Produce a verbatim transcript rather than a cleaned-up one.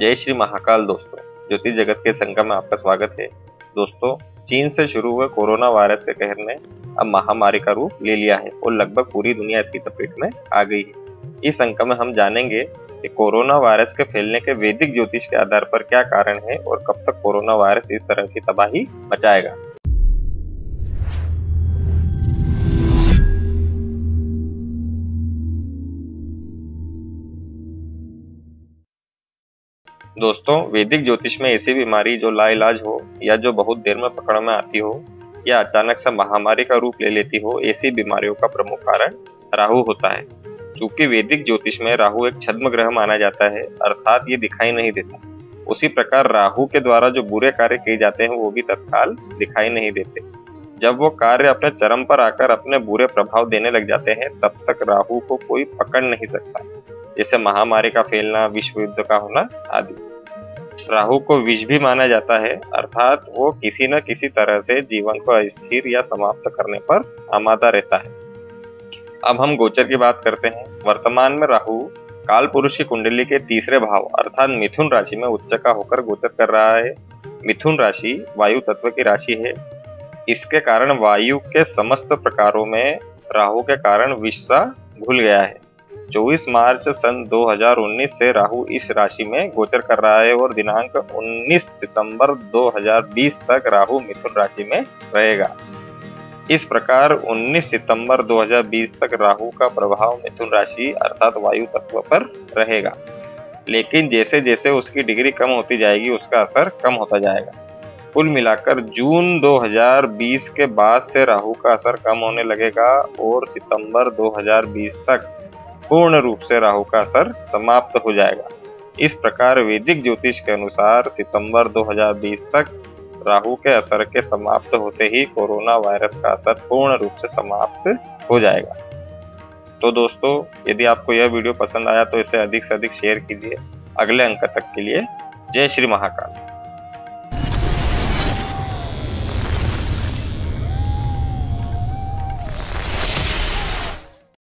जय श्री महाकाल दोस्तों, ज्योतिष जगत के संगम में आपका स्वागत है। दोस्तों, चीन से शुरू हुए कोरोना वायरस के कहर ने अब महामारी का रूप ले लिया है और लगभग पूरी दुनिया इसकी चपेट में आ गई है। इस संगम में हम जानेंगे कि कोरोना वायरस के फैलने के वैदिक ज्योतिष के आधार पर क्या कारण है और कब तक कोरोना वायरस इस तरह की तबाही मचाएगा। दोस्तों, वैदिक ज्योतिष में ऐसी बीमारी जो लाइलाज हो या जो बहुत देर में पकड़ में आती हो या अचानक से महामारी का रूप ले लेती हो, ऐसी बीमारियों का प्रमुख कारण राहु होता है। चूंकि वैदिक ज्योतिष में राहु एक छद्म ग्रह माना जाता है, अर्थात ये दिखाई नहीं देता। उसी प्रकार राहु के द्वारा जो बुरे कार्य किए जाते हैं वो भी तत्काल दिखाई नहीं देते। जब वो कार्य अपने चरम पर आकर अपने बुरे प्रभाव देने लग जाते हैं तब तक राहु को कोई पकड़ नहीं सकता, जैसे महामारी का फैलना, विश्व युद्ध का होना आदि। राहु को विष भी माना जाता है, अर्थात वो किसी न किसी तरह से जीवन को अस्थिर या समाप्त करने पर आमादा रहता है। अब हम गोचर की बात करते हैं। वर्तमान में राहु काल पुरुष की कुंडली के तीसरे भाव अर्थात मिथुन राशि में उच्च का होकर गोचर कर रहा है। मिथुन राशि वायु तत्व की राशि है। इसके कारण वायु के समस्त प्रकारों में राहु के कारण विष सा घुल गया है। चौबीस मार्च सन दो हज़ार उन्नीस से राहु इस राशि में गोचर कर रहा है और दिनांक उन्नीस सितंबर दो हज़ार बीस तक राहु मिथुन राशि में रहेगा। इस प्रकार उन्नीस सितंबर दो हज़ार बीस तक राहु का प्रभाव मिथुन राशि अर्थात वायु तत्व पर रहेगा, लेकिन जैसे जैसे उसकी डिग्री कम होती जाएगी उसका असर कम होता जाएगा। कुल मिलाकर जून दो हज़ार बीस के बाद से राहु का असर कम होने लगेगा और सितंबर दो हज़ार बीस तक पूर्ण रूप से राहु का असर समाप्त हो जाएगा। इस प्रकार वैदिक ज्योतिष के अनुसार सितंबर दो हज़ार बीस तक राहु के असर के समाप्त होते ही कोरोना वायरस का असर पूर्ण रूप से समाप्त हो जाएगा। तो दोस्तों, यदि आपको यह वीडियो पसंद आया तो इसे अधिक से अधिक शेयर कीजिए। अगले अंक तक के लिए जय श्री महाकाल।